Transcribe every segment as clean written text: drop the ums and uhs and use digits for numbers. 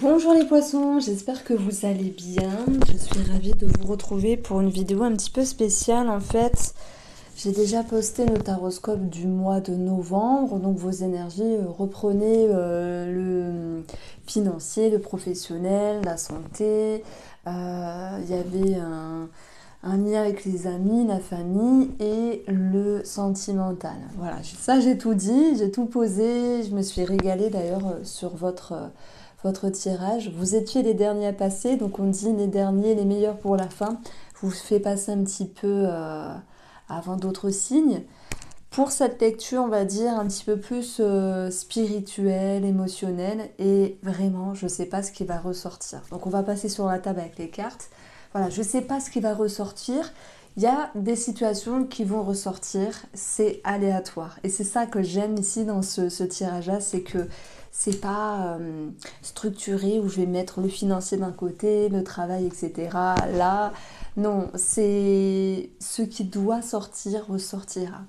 Bonjour les poissons, j'espère que vous allez bien. Je suis ravie de vous retrouver pour une vidéo un petit peu spéciale. En fait, j'ai déjà posté nos taroscopes du mois de novembre, donc vos énergies reprenez le financier, le professionnel, la santé. Il y avait un lien avec les amis, la famille et le sentimental. Voilà, ça j'ai tout dit, j'ai tout posé, je me suis régalée d'ailleurs sur votre tirage. Vous étiez les derniers à passer, donc on dit les derniers, les meilleurs pour la fin. Je vous fais passer un petit peu avant d'autres signes. Pour cette lecture, on va dire un petit peu plus spirituelle, émotionnelle, et vraiment, je ne sais pas ce qui va ressortir. Donc on va passer sur la table avec les cartes. Voilà, je ne sais pas ce qui va ressortir. Il y a des situations qui vont ressortir, c'est aléatoire. Et c'est ça que j'aime ici dans ce tirage-là, c'est que c'est pas structuré où je vais mettre le financier d'un côté, le travail, etc. Là, non, c'est ce qui doit sortir, ressortira.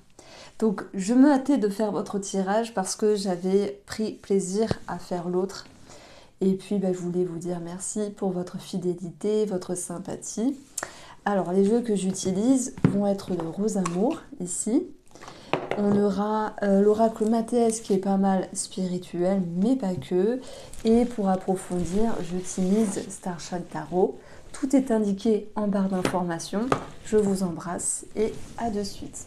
Donc, je me hâtais de faire votre tirage parce que j'avais pris plaisir à faire l'autre. Et puis, je voulais vous dire merci pour votre fidélité, votre sympathie. Alors, les jeux que j'utilise vont être le Rose Amour, ici. On aura l'oracle Matehess qui est pas mal spirituel, mais pas que. Et pour approfondir, j'utilise Star Chilt Tarot. Tout est indiqué en barre d'informations. Je vous embrasse et à de suite.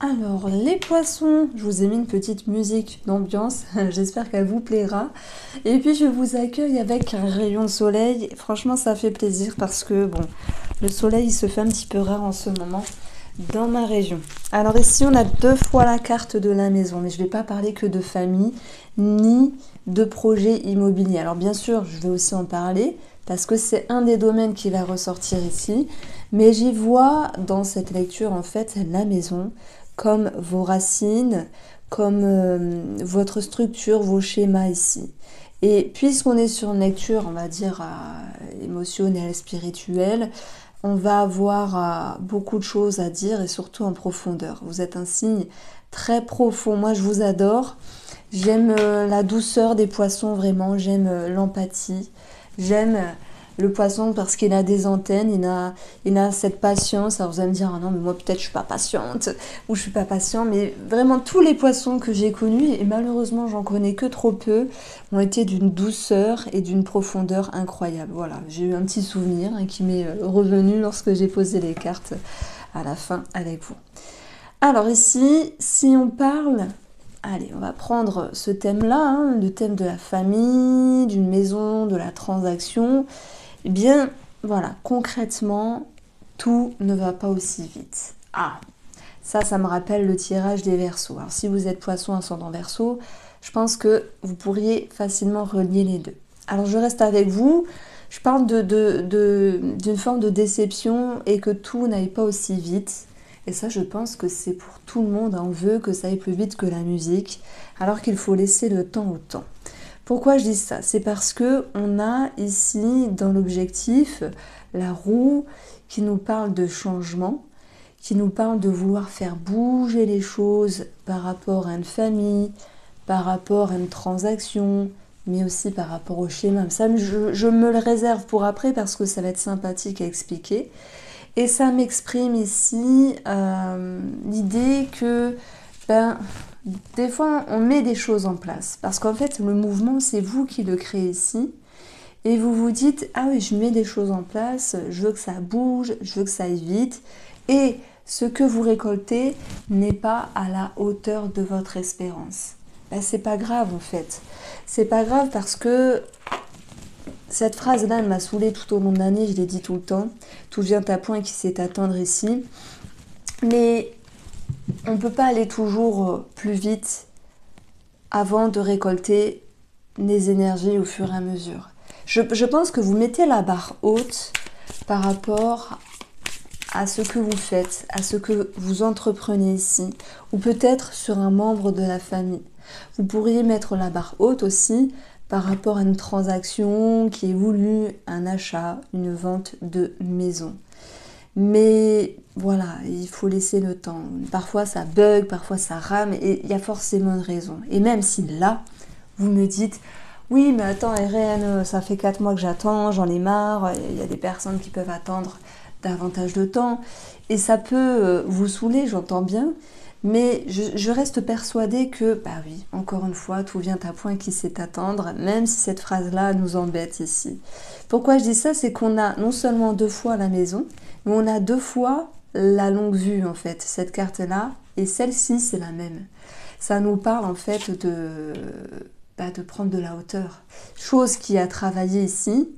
Alors les poissons, je vous ai mis une petite musique d'ambiance, j'espère qu'elle vous plaira. Et puis je vous accueille avec un rayon de soleil, franchement ça fait plaisir parce que bon, le soleil il se fait un petit peu rare en ce moment dans ma région. Alors ici on a deux fois la carte de la maison, mais je ne vais pas parler que de famille ni de projet immobilier. Alors bien sûr je vais aussi en parler parce que c'est un des domaines qui va ressortir ici, mais j'y vois dans cette lecture en fait la maison comme vos racines, comme votre structure, vos schémas ici. Et puisqu'on est sur une lecture, on va dire, émotionnelle, spirituelle, on va avoir beaucoup de choses à dire et surtout en profondeur. Vous êtes un signe très profond. Moi, je vous adore. J'aime la douceur des poissons, vraiment. J'aime l'empathie. J'aime le poisson parce qu'il a des antennes, il a cette patience. Alors vous allez me dire, ah non, mais moi peut-être je suis pas patiente ou je suis pas patient, mais vraiment tous les poissons que j'ai connus, et malheureusement j'en connais que trop peu, ont été d'une douceur et d'une profondeur incroyable. Voilà, j'ai eu un petit souvenir qui m'est revenu lorsque j'ai posé les cartes à la fin avec vous. Alors ici, si on parle... Allez, on va prendre ce thème-là, le thème de la famille, d'une maison, de la transaction. Eh bien, voilà, concrètement, tout ne va pas aussi vite. Ah, ça me rappelle le tirage des Verseaux. Alors, si vous êtes poisson ascendant Verseau, je pense que vous pourriez facilement relier les deux. Alors, je reste avec vous. Je parle d'une forme de déception et que tout n'aille pas aussi vite. Et ça, je pense que c'est pour tout le monde. On veut que ça aille plus vite que la musique, alors qu'il faut laisser le temps au temps. Pourquoi je dis ça? C'est parce que on a ici, dans l'objectif, la roue qui nous parle de changement, qui nous parle de vouloir faire bouger les choses par rapport à une famille, par rapport à une transaction, mais aussi par rapport au schéma. Ça, je me le réserve pour après parce que ça va être sympathique à expliquer. Et ça m'exprime ici l'idée que des fois on met des choses en place. Parce qu'en fait le mouvement c'est vous qui le créez ici. Et vous vous dites, ah oui je mets des choses en place, je veux que ça bouge, je veux que ça aille vite. Et ce que vous récoltez n'est pas à la hauteur de votre espérance. C'est pas grave en fait. C'est pas grave parce que Cette phrase-là, elle m'a saoulée tout au long de l'année, je l'ai dit tout le temps. Tout vient à point qui sait atteindre ici. Mais on ne peut pas aller toujours plus vite avant de récolter les énergies au fur et à mesure. Je pense que vous mettez la barre haute par rapport à ce que vous faites, à ce que vous entreprenez ici, ou peut-être sur un membre de la famille. Vous pourriez mettre la barre haute aussi par rapport à une transaction qui est voulue, un achat, une vente de maison. Mais voilà, il faut laisser le temps. Parfois ça bug, parfois ça rame, et il y a forcément une raison. Et même si là, vous me dites, oui mais attends Irène, ça fait 4 mois que j'attends, j'en ai marre, il y a des personnes qui peuvent attendre davantage de temps, et ça peut vous saouler, j'entends bien. Mais je reste persuadée que, bah oui, encore une fois, tout vient à point qui sait attendre, même si cette phrase-là nous embête ici. Pourquoi je dis ça, c'est qu'on a non seulement 2 fois la maison, mais on a 2 fois la longue vue, en fait, cette carte-là, et celle-ci, c'est la même. Ça nous parle, en fait, de prendre de la hauteur. Chose qui a travaillé ici,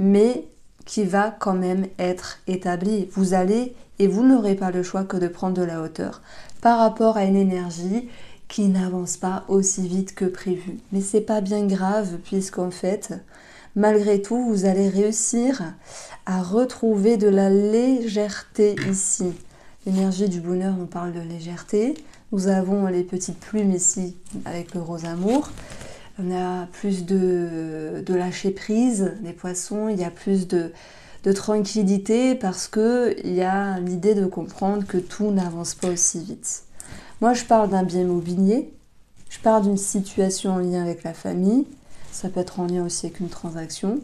mais qui va quand même être établie. Vous allez, et vous n'aurez pas le choix que de prendre de la hauteur, par rapport à une énergie qui n'avance pas aussi vite que prévu. Mais c'est pas bien grave, puisqu'en fait, malgré tout, vous allez réussir à retrouver de la légèreté ici. L'énergie du bonheur, on parle de légèreté. Nous avons les petites plumes ici, avec le rose amour. On a plus de lâcher prise, les poissons, il y a plus de tranquillité, parce qu'il y a l'idée de comprendre que tout n'avance pas aussi vite. Moi, je parle d'un bien immobilier, je parle d'une situation en lien avec la famille, ça peut être en lien aussi avec une transaction.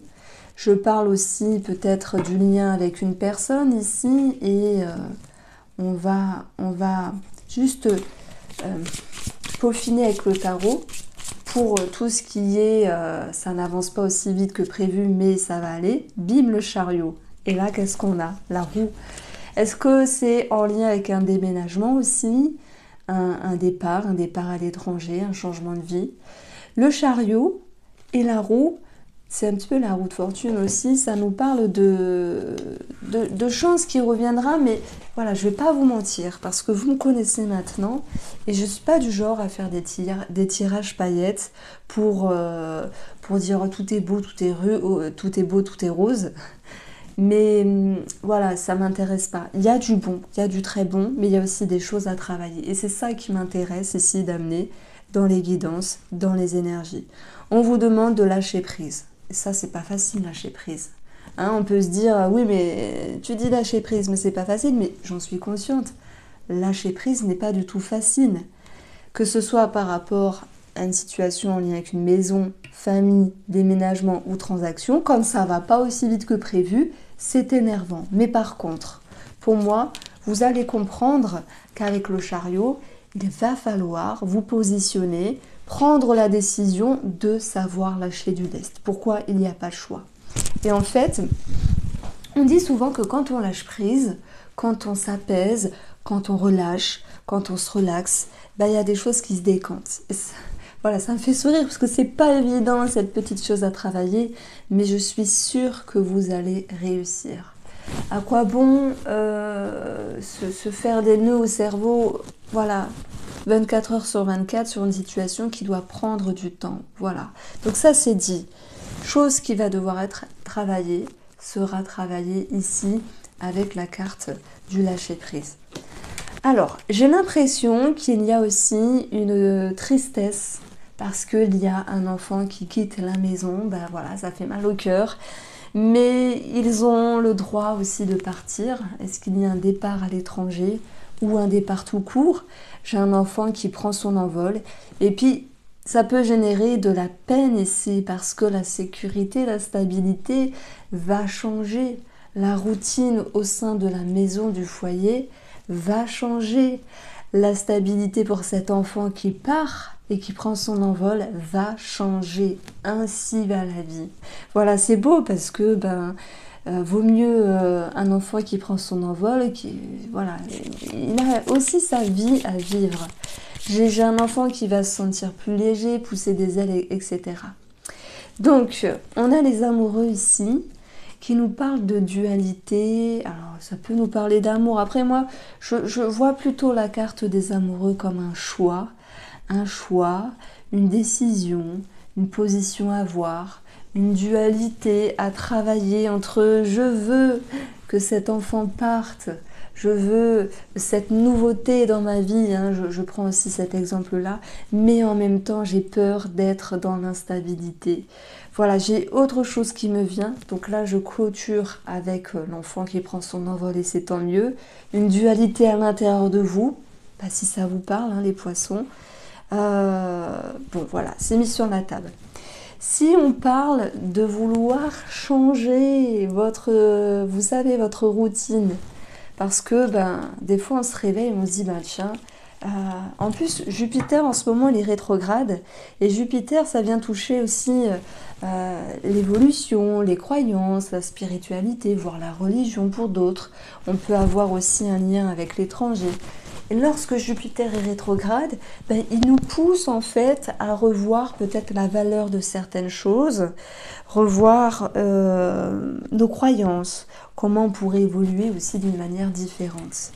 Je parle aussi peut-être du lien avec une personne ici, et on va juste peaufiner avec le tarot pour tout ce qui est, ça n'avance pas aussi vite que prévu, mais ça va aller, bim, le chariot. Et là, qu'est-ce qu'on a? La roue. Est-ce que c'est en lien avec un déménagement aussi, un départ à l'étranger, un changement de vie? Le chariot et la roue, c'est un petit peu la roue de fortune aussi, ça nous parle de chance qui reviendra, mais voilà, je ne vais pas vous mentir, parce que vous me connaissez maintenant, et je ne suis pas du genre à faire des tirages paillettes pour dire oh, tout est beau, tout est rose. Mais voilà, ça ne m'intéresse pas. Il y a du bon, il y a du très bon, mais il y a aussi des choses à travailler. Et c'est ça qui m'intéresse ici d'amener dans les guidances, dans les énergies. On vous demande de lâcher prise. Et ça, c'est pas facile, lâcher prise. Hein, on peut se dire, oui, mais tu dis lâcher prise, mais c'est pas facile, mais j'en suis consciente. Lâcher prise n'est pas du tout facile. Que ce soit par rapport à une situation en lien avec une maison, famille, déménagement ou transaction, quand ça va pas aussi vite que prévu, c'est énervant. Mais par contre, pour moi, vous allez comprendre qu'avec le chariot, il va falloir vous positionner, prendre la décision de savoir lâcher du lest. Pourquoi il n'y a pas le choix? Et en fait, on dit souvent que quand on lâche prise, quand on s'apaise, quand on relâche, quand on se relaxe, bah, il y a des choses qui se décantent. Voilà, ça me fait sourire parce que c'est pas évident cette petite chose à travailler, mais je suis sûre que vous allez réussir. À quoi bon se faire des nœuds au cerveau, voilà, 24 heures sur 24 sur une situation qui doit prendre du temps, voilà. Donc ça c'est dit. Chose qui va devoir être travaillée, sera travaillée ici avec la carte du lâcher-prise. Alors, j'ai l'impression qu'il y a aussi une tristesse parce qu'il y a un enfant qui quitte la maison, ben voilà, ça fait mal au cœur. Mais ils ont le droit aussi de partir. Est-ce qu'il y a un départ à l'étranger ou un départ tout court? J'ai un enfant qui prend son envol et puis ça peut générer de la peine ici parce que la sécurité, la stabilité va changer. La routine au sein de la maison du foyer va changer. La stabilité pour cet enfant qui part et qui prend son envol va changer. Ainsi va la vie. Voilà, c'est beau parce que vaut mieux un enfant qui prend son envol, voilà, il a aussi sa vie à vivre. J'ai un enfant qui va se sentir plus léger, pousser des ailes, etc. Donc, on a les amoureux ici qui nous parlent de dualité. Alors, ça peut nous parler d'amour. Après, moi, je vois plutôt la carte des amoureux comme un choix, une décision, une position à voir, une dualité à travailler entre « je veux que cet enfant parte », je veux cette nouveauté dans ma vie, hein, je prends aussi cet exemple-là, mais en même temps, j'ai peur d'être dans l'instabilité. Voilà, j'ai autre chose qui me vient. Donc là, je clôture avec l'enfant qui prend son envol et c'est tant mieux. Une dualité à l'intérieur de vous, bah, si ça vous parle, hein, les poissons. Bon, voilà, c'est mis sur la table. Si on parle de vouloir changer votre, vous savez, votre routine, parce que ben, des fois, on se réveille et on se dit, ben, tiens, en plus, Jupiter, en ce moment, il est rétrograde. Et Jupiter, ça vient toucher aussi l'évolution, les croyances, la spiritualité, voire la religion pour d'autres. On peut avoir aussi un lien avec l'étranger. Et lorsque Jupiter est rétrograde, ben, il nous pousse en fait à revoir peut-être la valeur de certaines choses, revoir nos croyances, comment on pourrait évoluer aussi d'une manière différente.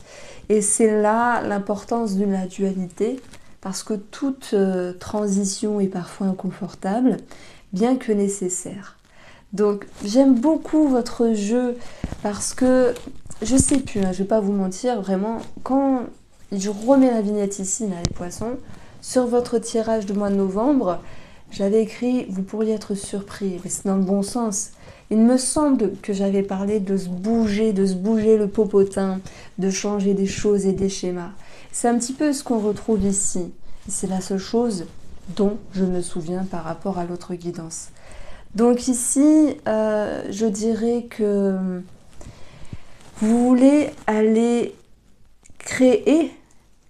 Et c'est là l'importance de la dualité, parce que toute transition est parfois inconfortable, bien que nécessaire. Donc j'aime beaucoup votre jeu, parce que, je sais plus, hein, je vais pas vous mentir, vraiment, quand... Je remets la vignette ici, là, les poissons. Sur votre tirage du mois de novembre, j'avais écrit « Vous pourriez être surpris ». Mais c'est dans le bon sens. Il me semble que j'avais parlé de se bouger le popotin, de changer des choses et des schémas. C'est un petit peu ce qu'on retrouve ici. C'est la seule chose dont je me souviens par rapport à l'autre guidance. Donc ici, je dirais que vous voulez aller créer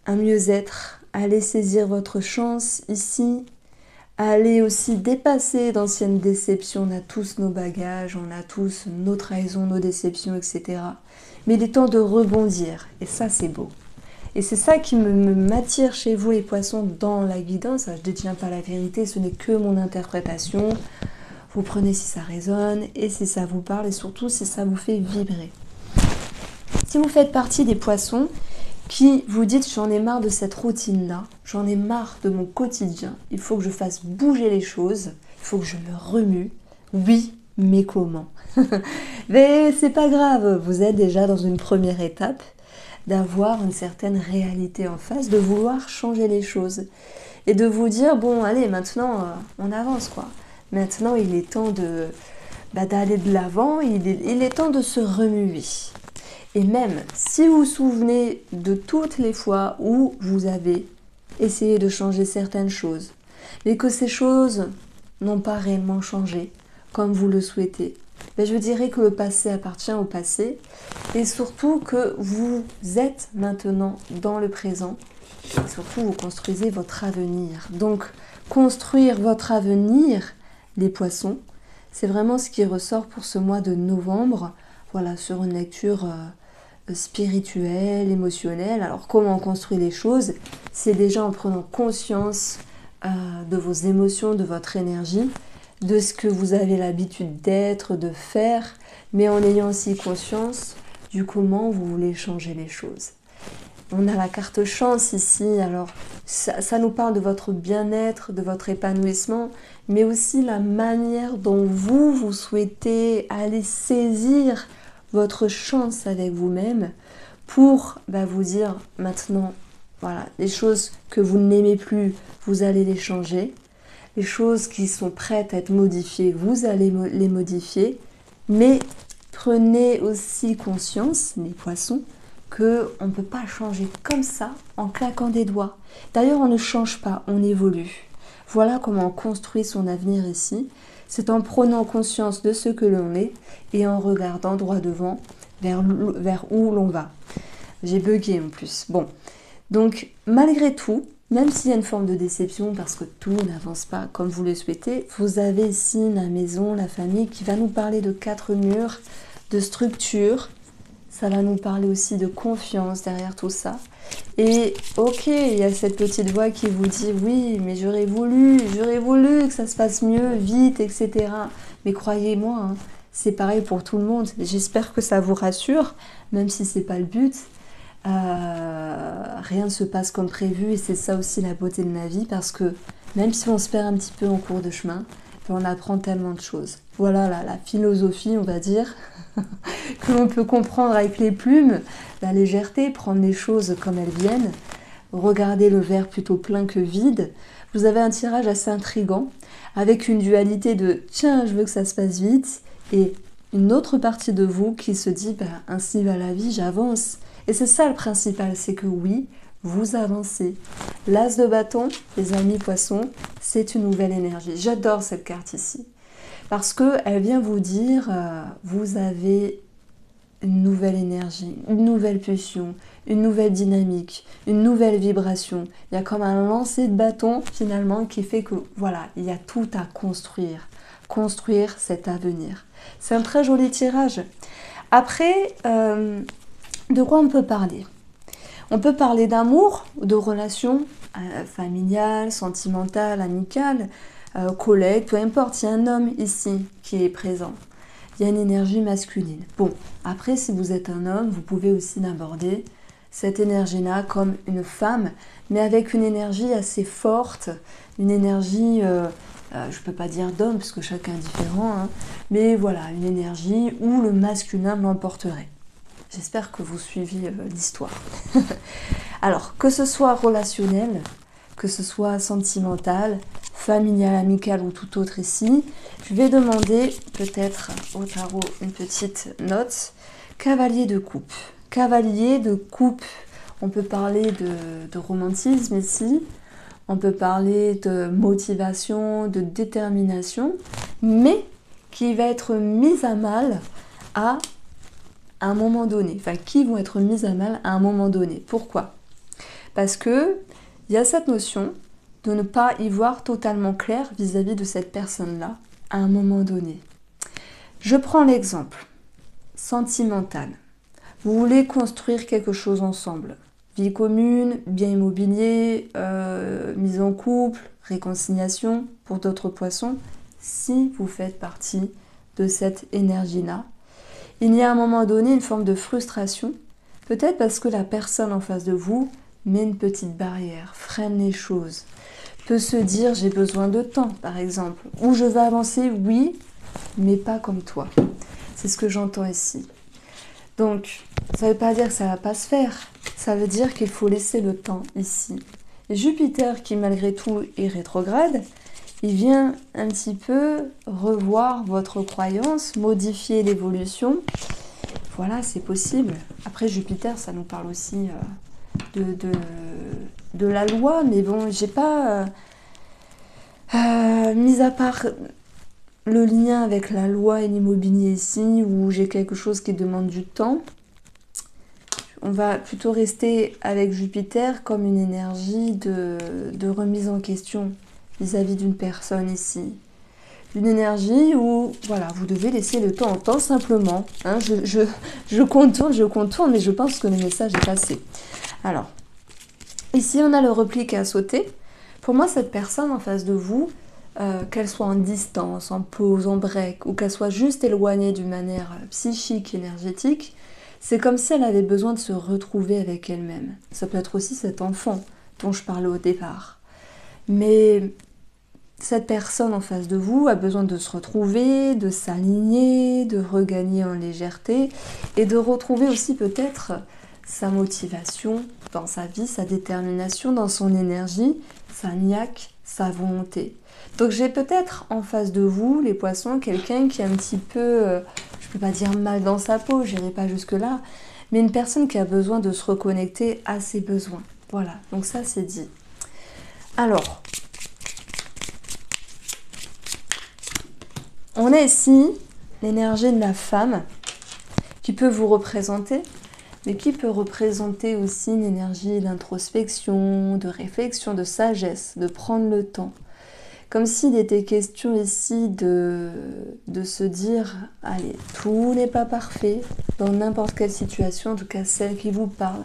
un mieux-être, allez saisir votre chance ici, allez aussi dépasser d'anciennes déceptions, on a tous nos bagages, on a tous nos trahisons, nos déceptions, etc. Mais il est temps de rebondir, et ça c'est beau. Et c'est ça qui m'attire chez vous les poissons dans la guidance, je ne détiens pas la vérité, ce n'est que mon interprétation, vous prenez si ça résonne, et si ça vous parle, et surtout si ça vous fait vibrer. Si vous faites partie des poissons, qui vous dites j'en ai marre de cette routine-là, j'en ai marre de mon quotidien, il faut que je fasse bouger les choses, il faut que je me remue, oui, mais comment? Mais c'est pas grave, vous êtes déjà dans une première étape d'avoir une certaine réalité en face, de vouloir changer les choses et de vous dire bon allez maintenant on avance quoi, maintenant il est temps de d'aller de l'avant, il est temps de se remuer. Et même si vous vous souvenez de toutes les fois où vous avez essayé de changer certaines choses, mais que ces choses n'ont pas réellement changé comme vous le souhaitez, ben je dirais que le passé appartient au passé et surtout que vous êtes maintenant dans le présent et surtout vous construisez votre avenir. Donc construire votre avenir, les poissons, c'est vraiment ce qui ressort pour ce mois de novembre, voilà, sur une lecture spirituel, émotionnel. Alors comment on construit les choses? C'est déjà en prenant conscience de vos émotions, de votre énergie, de ce que vous avez l'habitude d'être, de faire, mais en ayant aussi conscience du comment vous voulez changer les choses. On a la carte chance ici, alors ça nous parle de votre bien-être, de votre épanouissement, mais aussi la manière dont vous souhaitez aller saisir votre chance avec vous-même pour vous dire maintenant, voilà, les choses que vous n'aimez plus, vous allez les changer. Les choses qui sont prêtes à être modifiées, vous allez les modifier. Mais prenez aussi conscience, les poissons, qu'on ne peut pas changer comme ça en claquant des doigts. D'ailleurs, on ne change pas, on évolue. Voilà comment on construit son avenir ici. C'est en prenant conscience de ce que l'on est et en regardant droit devant vers où l'on va. J'ai bugué en plus. Bon, donc malgré tout, même s'il y a une forme de déception parce que tout n'avance pas comme vous le souhaitez, vous avez ici la maison, la famille qui va nous parler de 4 murs, de structure. Ça va nous parler aussi de confiance derrière tout ça. Et ok, il y a cette petite voix qui vous dit « Oui, mais j'aurais voulu que ça se passe mieux, vite, etc. » Mais croyez-moi, hein, c'est pareil pour tout le monde. J'espère que ça vous rassure, même si c'est pas le but. Rien ne se passe comme prévu et c'est ça aussi la beauté de la vie, parce que même si on se perd un petit peu en cours de chemin, on apprend tellement de choses. Voilà la philosophie, on va dire, que l'on peut comprendre avec les plumes, la légèreté, prendre les choses comme elles viennent, regarder le verre plutôt plein que vide. Vous avez un tirage assez intriguant, avec une dualité de « tiens, je veux que ça se passe vite » et une autre partie de vous qui se dit bah, « ainsi va la vie, j'avance ». Et c'est ça le principal, c'est que oui, vous avancez. L'as de bâton, les amis poissons, c'est une nouvelle énergie. J'adore cette carte ici, parce qu'elle vient vous dire, vous avez une nouvelle énergie, une nouvelle pulsion, une nouvelle dynamique, une nouvelle vibration. Il y a comme un lancer de bâton finalement qui fait que, voilà, il y a tout à construire. Construire cet avenir. C'est un très joli tirage. Après, de quoi on peut parler ? On peut parler d'amour, de relations familiales, sentimentales, amicales, collègues, peu importe, il y a un homme ici qui est présent. Il y a une énergie masculine. Bon, après, si vous êtes un homme, vous pouvez aussi aborder cette énergie-là comme une femme, mais avec une énergie assez forte, une énergie, je ne peux pas dire d'homme, parce que chacun est différent, hein, mais voilà, une énergie où le masculin l'emporterait. J'espère que vous suivez l'histoire. Alors, que ce soit relationnel, que ce soit sentimental, familial, amical ou tout autre ici, je vais demander peut-être au tarot une petite note. Cavalier de coupe. Cavalier de coupe. On peut parler de romantisme ici. On peut parler de motivation, de détermination, mais qui va être mise à mal à un moment donné, enfin qui vont être mises à mal à un moment donné. Pourquoi? Parce que il y a cette notion de ne pas y voir totalement clair vis-à-vis de cette personne-là à un moment donné. Je prends l'exemple sentimental. Vous voulez construire quelque chose ensemble. Vie commune, bien immobilier, mise en couple, réconciliation pour d'autres poissons. Si vous faites partie de cette énergie-là, il y a à un moment donné une forme de frustration, peut-être parce que la personne en face de vous met une petite barrière, freine les choses, peut se dire j'ai besoin de temps par exemple, ou je vais avancer, oui, mais pas comme toi. C'est ce que j'entends ici. Donc, ça ne veut pas dire que ça ne va pas se faire, ça veut dire qu'il faut laisser le temps ici. Et Jupiter qui malgré tout est rétrograde, il vient un petit peu revoir votre croyance, modifier l'évolution. Voilà, c'est possible. Après, Jupiter, ça nous parle aussi de la loi. Mais bon, j'ai pas... mis à part le lien avec la loi et l'immobilier ici, où j'ai quelque chose qui demande du temps, on va plutôt rester avec Jupiter comme une énergie de remise en question vis-à-vis d'une personne ici. Une énergie où, voilà, vous devez laisser le temps en temps simplement. Hein, je contourne, mais je pense que le message est passé. Alors, ici, on a le repli qui a sauté. Pour moi, cette personne en face de vous, qu'elle soit en distance, en pause, en break, ou qu'elle soit juste éloignée d'une manière psychique, énergétique, c'est comme si elle avait besoin de se retrouver avec elle-même. Ça peut être aussi cet enfant dont je parlais au départ. Mais cette personne en face de vous a besoin de se retrouver, de s'aligner, de regagner en légèreté et de retrouver aussi peut-être sa motivation dans sa vie, sa détermination, dans son énergie, sa niaque, sa volonté. Donc j'ai peut-être en face de vous, les poissons, quelqu'un qui est un petit peu, je ne peux pas dire mal dans sa peau, je n'irai pas jusque-là, mais une personne qui a besoin de se reconnecter à ses besoins. Voilà, donc ça c'est dit. Alors, on a ici l'énergie de la femme qui peut vous représenter, mais qui peut représenter aussi une énergie d'introspection, de réflexion, de sagesse, de prendre le temps, Comme s'il était question ici de se dire, allez, tout n'est pas parfait dans n'importe quelle situation, en tout cas celle qui vous parle,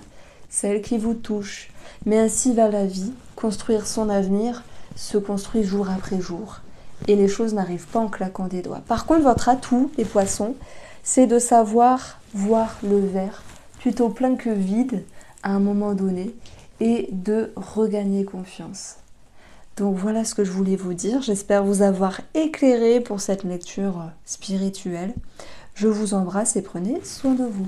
celle qui vous touche. Mais ainsi va la vie, construire son avenir se construit jour après jour. Et les choses n'arrivent pas en claquant des doigts. Par contre, votre atout, les poissons, c'est de savoir voir le verre plutôt plein que vide à un moment donné et de regagner confiance. Donc voilà ce que je voulais vous dire. J'espère vous avoir éclairé pour cette lecture spirituelle. Je vous embrasse et prenez soin de vous.